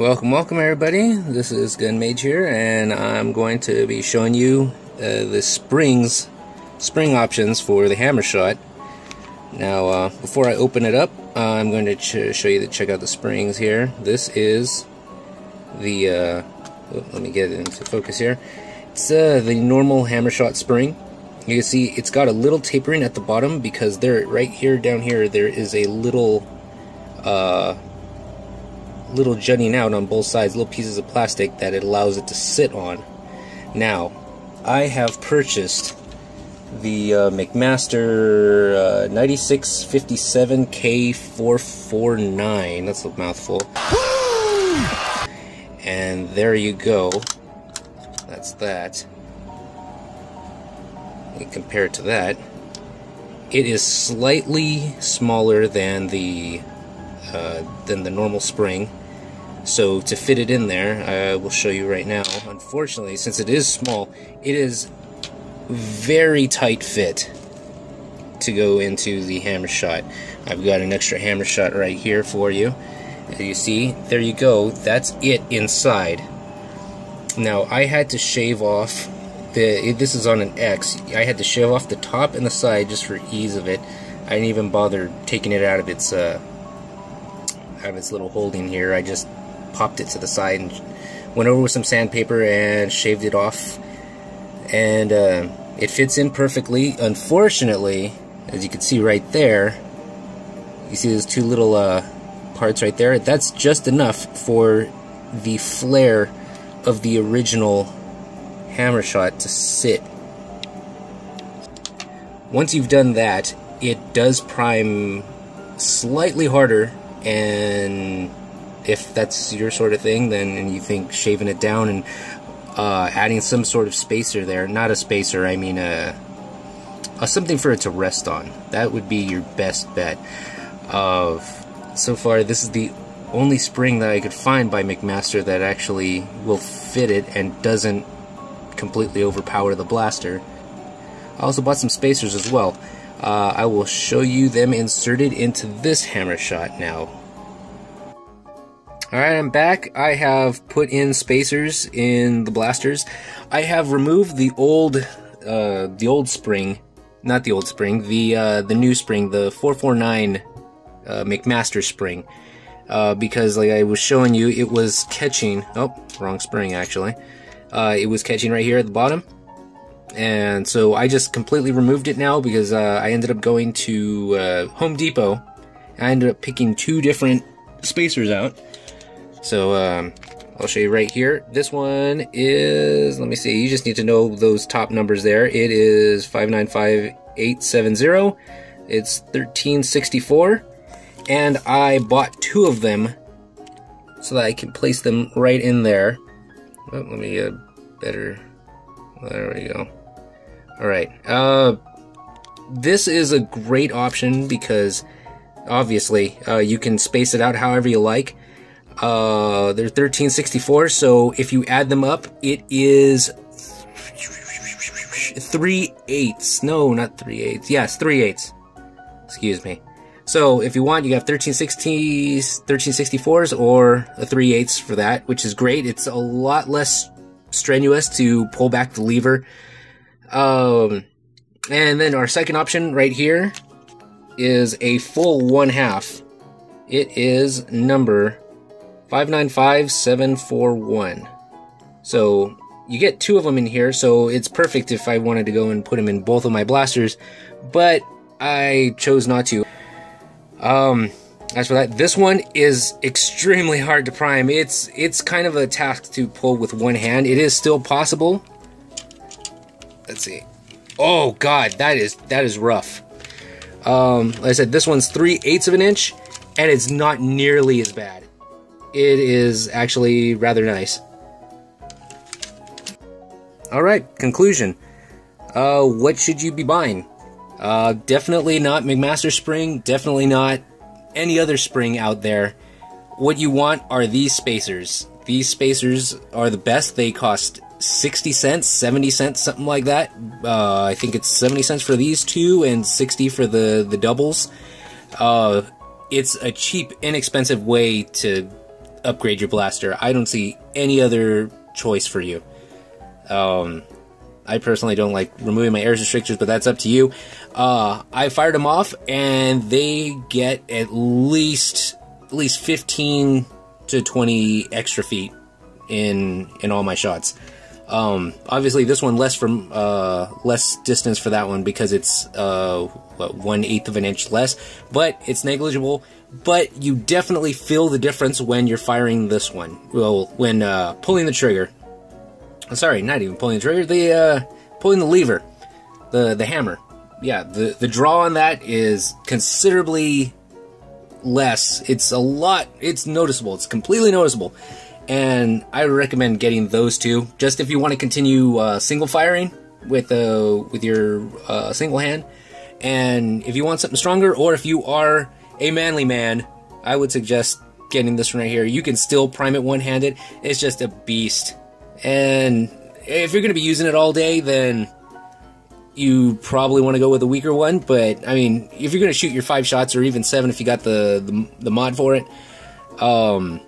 Welcome everybody, this is Gun Mage here, and I'm going to be showing you the spring options for the Hammershot. Now before I open it up, I'm going to show you to check out the springs here. This is the, let me get it into focus here, it's the normal Hammershot spring. You can see it's got a little tapering at the bottom because there, right here, down here, there is a little little jutting out on both sides, little pieces of plastic that it allows it to sit on. Now, I have purchased the McMaster 9657K449. That's a mouthful. And there you go. That's that. You compare it to that. It is slightly smaller than the normal spring. So to fit it in there, I will show you right now. Unfortunately, since it is small, it is very tight fit to go into the Hammershot. I've got an extra Hammershot right here for you. As you see, there you go. That's it inside. Now I had to shave off the. This is on an X. I had to shave off the top and the side just for ease of it. I didn't even bother taking it out of its little holding here. I just popped it to the side and went over with some sandpaper and shaved it off, and it fits in perfectly. Unfortunately, as you can see right there, you see those two little parts right there. That's just enough for the flare of the original Hammershot to sit. Once you've done that, it does prime slightly harder, and if that's your sort of thing, then and you think shaving it down and adding some sort of spacer there, not a spacer, I mean something for it to rest on, that would be your best bet. So far, this is the only spring that I could find by McMaster that actually will fit it and doesn't completely overpower the blaster. I also bought some spacers as well. I will show you them inserted into this Hammershot now. Alright, I'm back. I have put in spacers in the blasters. I have removed the new spring, the 449 McMaster spring, because like I was showing you, it was catching, oh, wrong spring actually, it was catching right here at the bottom. And so I just completely removed it now because I ended up going to Home Depot. I ended up picking two different spacers out. So I'll show you right here. This one is, let me see, you just need to know those top numbers there. It is 595870. It's 1364. And I bought two of them so that I can place them right in there. Oh, let me get a better... There we go. Alright, this is a great option because obviously you can space it out however you like. They're 1364, so if you add them up, it is 3/8. No, not 3/8. Yes, 3/8. Excuse me. So if you want, you have 1360s, 1364s, or a 3/8 for that, which is great. It's a lot less strenuous to pull back the lever. And then our second option right here is a full 1/2. It is number 595741. So you get two of them in here, so it's perfect if I wanted to go and put them in both of my blasters, but I chose not to. As for that, this one is extremely hard to prime. It's kind of a task to pull with one hand. It is still possible. Let's see. Oh god, that is rough. Like I said, this one's 3/8 of an inch, and it's not nearly as bad. It is actually rather nice. Alright, conclusion. What should you be buying? Definitely not McMaster spring, definitely not any other spring out there. What you want are these spacers. These spacers are the best. They cost 60 cents, 70 cents, something like that. I think it's 70 cents for these two and 60 for the doubles. It's a cheap, inexpensive way to upgrade your blaster. I don't see any other choice for you. I personally don't like removing my airs restrictors, but that's up to you. I fired them off, and they get at least 15 to 20 extra feet in all my shots. Obviously, this one less from less distance for that one because it's 1/8 of an inch less, but it's negligible. But you definitely feel the difference when you're firing this one. Well, when pulling the trigger. Sorry, not even pulling the trigger. The pulling the lever, the hammer. Yeah, the draw on that is considerably less. It's a lot. It's noticeable. It's completely noticeable. And I recommend getting those two, just if you want to continue single firing with your single hand. And if you want something stronger, or if you are a manly man, I would suggest getting this one right here. You can still prime it one-handed. It's just a beast. And if you're going to be using it all day, then you probably want to go with a weaker one. But, I mean, if you're going to shoot your 5 shots, or even 7 if you got the mod for it, and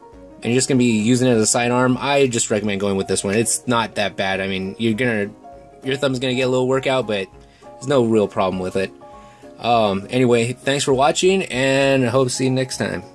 you're just going to be using it as a sidearm, I just recommend going with this one. It's not that bad. I mean, your thumb's going to get a little workout, but there's no real problem with it. Anyway, thanks for watching, and I hope to see you next time.